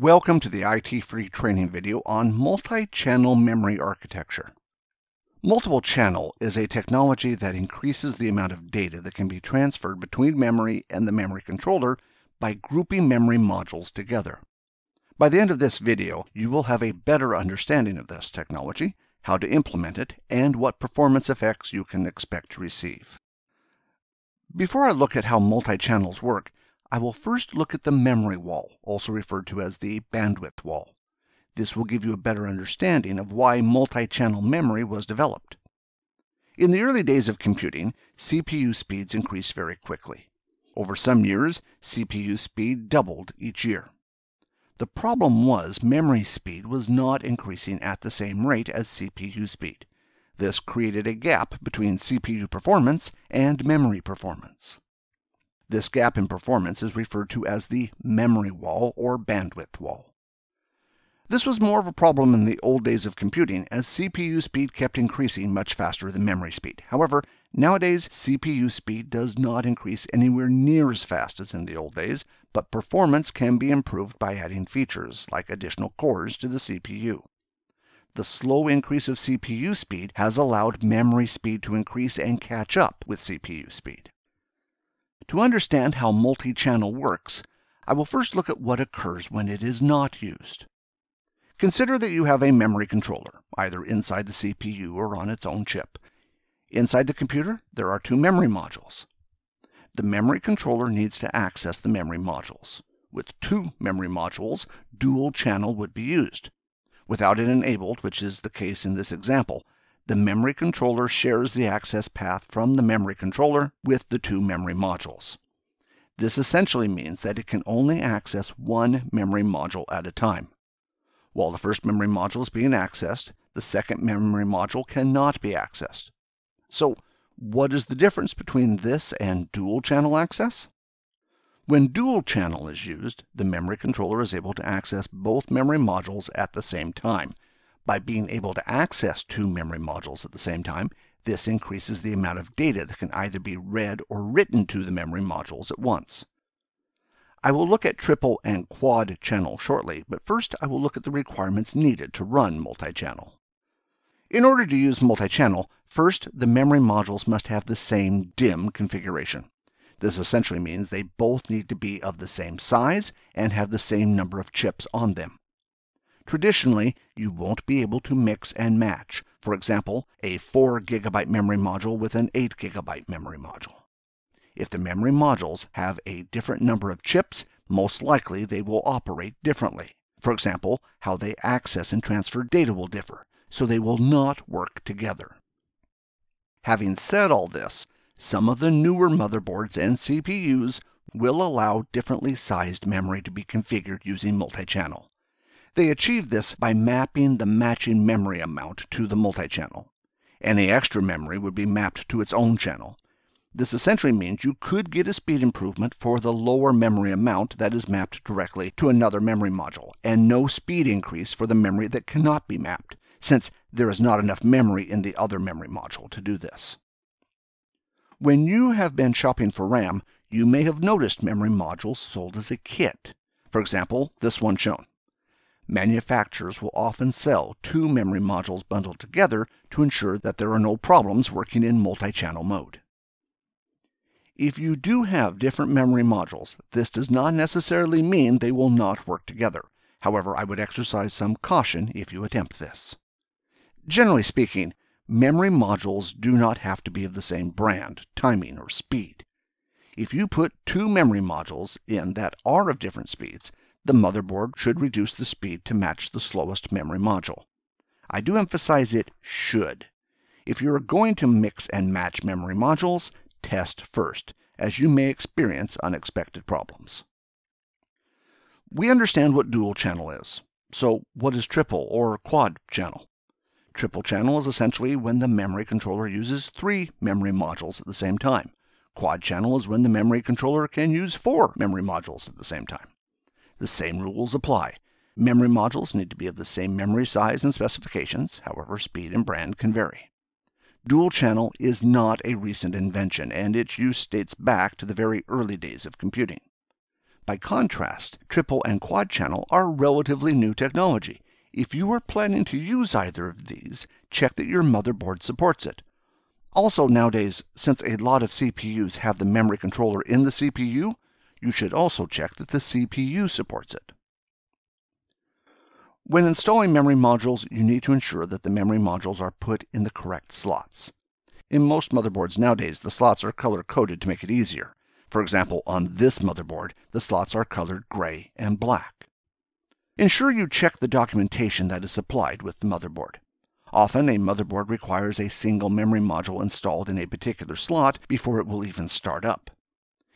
Welcome to the IT Free Training video on Multi-Channel Memory Architecture. Multiple channel is a technology that increases the amount of data that can be transferred between memory and the memory controller by grouping memory modules together. By the end of this video, you will have a better understanding of this technology, how to implement it, and what performance effects you can expect to receive. Before I look at how multi-channels work, I will first look at the memory wall, also referred to as the bandwidth wall. This will give you a better understanding of why multi-channel memory was developed. In the early days of computing, CPU speeds increased very quickly. Over some years, CPU speed doubled each year. The problem was memory speed was not increasing at the same rate as CPU speed. This created a gap between CPU performance and memory performance. This gap in performance is referred to as the memory wall or bandwidth wall. This was more of a problem in the old days of computing as CPU speed kept increasing much faster than memory speed. However, nowadays CPU speed does not increase anywhere near as fast as in the old days, but performance can be improved by adding features like additional cores to the CPU. The slow increase of CPU speed has allowed memory speed to increase and catch up with CPU speed. To understand how multi-channel works, I will first look at what occurs when it is not used. Consider that you have a memory controller, either inside the CPU or on its own chip. Inside the computer, there are two memory modules. The memory controller needs to access the memory modules. With two memory modules, dual channel would be used. Without it enabled, which is the case in this example, the memory controller shares the access path from the memory controller with the two memory modules. This essentially means that it can only access one memory module at a time. While the first memory module is being accessed, the second memory module cannot be accessed. So, what is the difference between this and dual channel access? When dual channel is used, the memory controller is able to access both memory modules at the same time. By being able to access two memory modules at the same time, this increases the amount of data that can either be read or written to the memory modules at once. I will look at triple and quad channel shortly, but first I will look at the requirements needed to run multi-channel. In order to use multi-channel, first the memory modules must have the same DIMM configuration. This essentially means they both need to be of the same size and have the same number of chips on them. Traditionally, you won't be able to mix and match, for example, a 4 GB memory module with an 8 GB memory module. If the memory modules have a different number of chips, most likely they will operate differently. For example, how they access and transfer data will differ, so they will not work together. Having said all this, some of the newer motherboards and CPUs will allow differently sized memory to be configured using multi-channel. They achieve this by mapping the matching memory amount to the multi-channel. Any extra memory would be mapped to its own channel. This essentially means you could get a speed improvement for the lower memory amount that is mapped directly to another memory module, and no speed increase for the memory that cannot be mapped, since there is not enough memory in the other memory module to do this. When you have been shopping for RAM, you may have noticed memory modules sold as a kit. For example, this one shown. Manufacturers will often sell two memory modules bundled together to ensure that there are no problems working in multi-channel mode. If you do have different memory modules, this does not necessarily mean they will not work together. However, I would exercise some caution if you attempt this. Generally speaking, memory modules do not have to be of the same brand, timing, or speed. If you put two memory modules in that are of different speeds, the motherboard should reduce the speed to match the slowest memory module. I do emphasize it should. If you are going to mix and match memory modules, test first, as you may experience unexpected problems. We understand what dual channel is. So what is triple or quad channel? Triple channel is essentially when the memory controller uses three memory modules at the same time. Quad channel is when the memory controller can use four memory modules at the same time. The same rules apply. Memory modules need to be of the same memory size and specifications, however speed and brand can vary. Dual channel is not a recent invention, and its use dates back to the very early days of computing. By contrast, triple and quad channel are relatively new technology. If you are planning to use either of these, check that your motherboard supports it. Also nowadays, since a lot of CPUs have the memory controller in the CPU, you should also check that the CPU supports it. When installing memory modules, you need to ensure that the memory modules are put in the correct slots. In most motherboards nowadays, the slots are color-coded to make it easier. For example, on this motherboard, the slots are colored gray and black. Ensure you check the documentation that is supplied with the motherboard. Often, a motherboard requires a single memory module installed in a particular slot before it will even start up.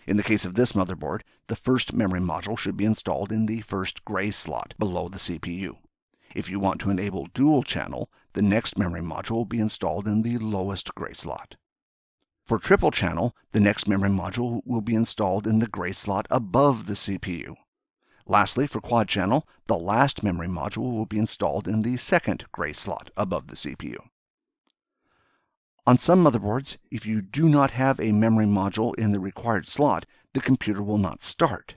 In the case of this motherboard, the first memory module should be installed in the first gray slot below the CPU. If you want to enable dual channel, the next memory module will be installed in the lowest gray slot. For triple channel, the next memory module will be installed in the gray slot above the CPU. Lastly, for quad channel, the last memory module will be installed in the second gray slot above the CPU. On some motherboards, if you do not have a memory module in the required slot, the computer will not start.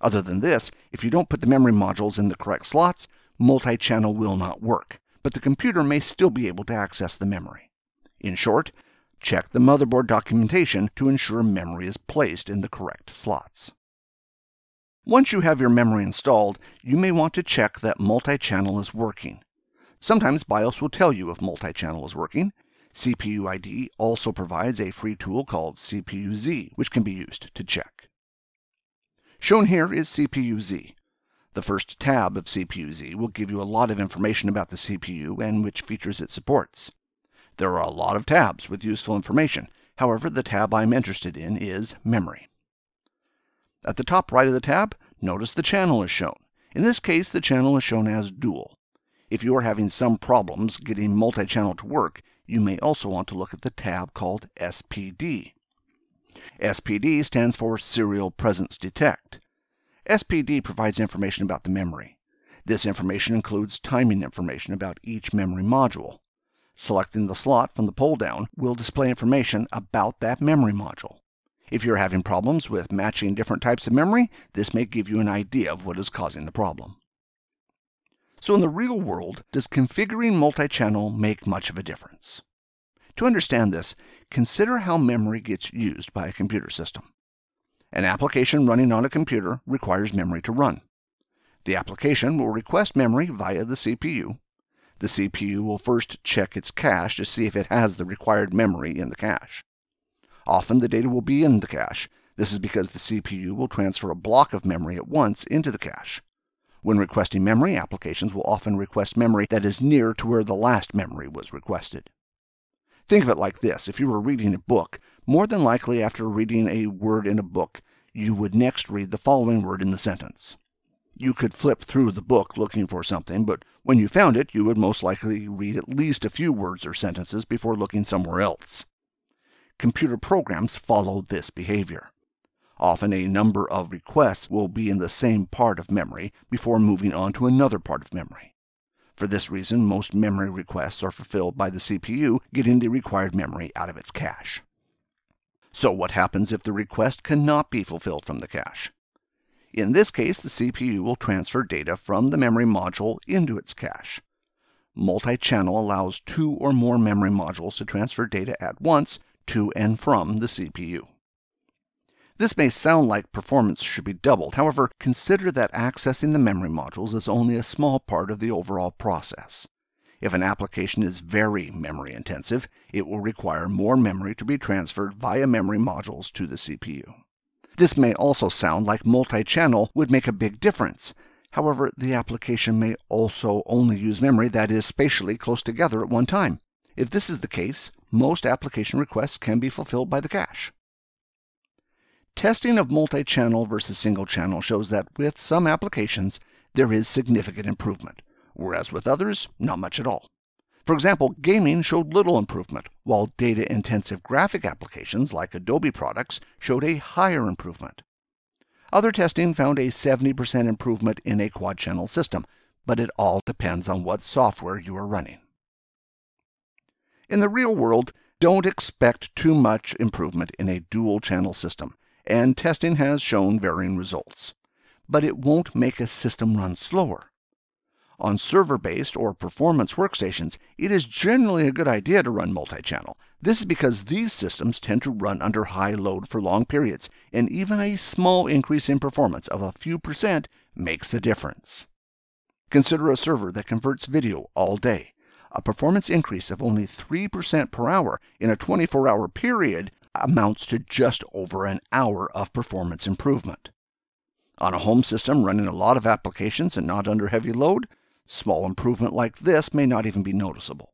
Other than this, if you don't put the memory modules in the correct slots, multi-channel will not work, but the computer may still be able to access the memory. In short, check the motherboard documentation to ensure memory is placed in the correct slots. Once you have your memory installed, you may want to check that multi-channel is working. Sometimes BIOS will tell you if multi-channel is working. CPUID also provides a free tool called CPU-Z, which can be used to check. Shown here is CPU-Z. The first tab of CPU-Z will give you a lot of information about the CPU and which features it supports. There are a lot of tabs with useful information. However, the tab I'm interested in is Memory. At the top right of the tab, notice the channel is shown. In this case, the channel is shown as dual. If you are having some problems getting multi-channel to work, you may also want to look at the tab called SPD. SPD stands for Serial Presence Detect. SPD provides information about the memory. This information includes timing information about each memory module. Selecting the slot from the pull-down will display information about that memory module. If you're having problems with matching different types of memory, this may give you an idea of what is causing the problem. So in the real world, does configuring multi-channel make much of a difference? To understand this, consider how memory gets used by a computer system. An application running on a computer requires memory to run. The application will request memory via the CPU. The CPU will first check its cache to see if it has the required memory in the cache. Often the data will be in the cache. This is because the CPU will transfer a block of memory at once into the cache. When requesting memory, applications will often request memory that is near to where the last memory was requested. Think of it like this. If you were reading a book, more than likely after reading a word in a book, you would next read the following word in the sentence. You could flip through the book looking for something, but when you found it, you would most likely read at least a few words or sentences before looking somewhere else. Computer programs follow this behavior. Often a number of requests will be in the same part of memory before moving on to another part of memory. For this reason, most memory requests are fulfilled by the CPU getting the required memory out of its cache. So what happens if the request cannot be fulfilled from the cache? In this case, the CPU will transfer data from the memory module into its cache. Multi-channel allows two or more memory modules to transfer data at once to and from the CPU. This may sound like performance should be doubled. However, consider that accessing the memory modules is only a small part of the overall process. If an application is very memory intensive, it will require more memory to be transferred via memory modules to the CPU. This may also sound like multi-channel would make a big difference. However, the application may also only use memory that is spatially close together at one time. If this is the case, most application requests can be fulfilled by the cache. Testing of multi-channel versus single-channel shows that with some applications, there is significant improvement, whereas with others, not much at all. For example, gaming showed little improvement, while data-intensive graphic applications like Adobe products showed a higher improvement. Other testing found a 70% improvement in a quad-channel system, but it all depends on what software you are running. In the real world, don't expect too much improvement in a dual-channel system, and testing has shown varying results. but it won't make a system run slower. On server-based or performance workstations, it is generally a good idea to run multi-channel. This is because these systems tend to run under high load for long periods, and even a small increase in performance of a few % makes a difference. Consider a server that converts video all day. A performance increase of only 3% per hour in a 24-hour period amounts to just over an hour of performance improvement. On a home system running a lot of applications and not under heavy load, small improvement like this may not even be noticeable.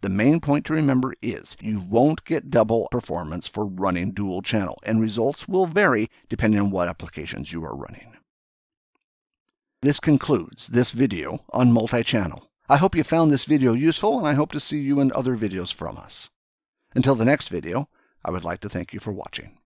The main point to remember is you won't get double performance for running dual channel, and results will vary depending on what applications you are running. This concludes this video on multi-channel. I hope you found this video useful, and I hope to see you in other videos from us. Until the next video, I would like to thank you for watching.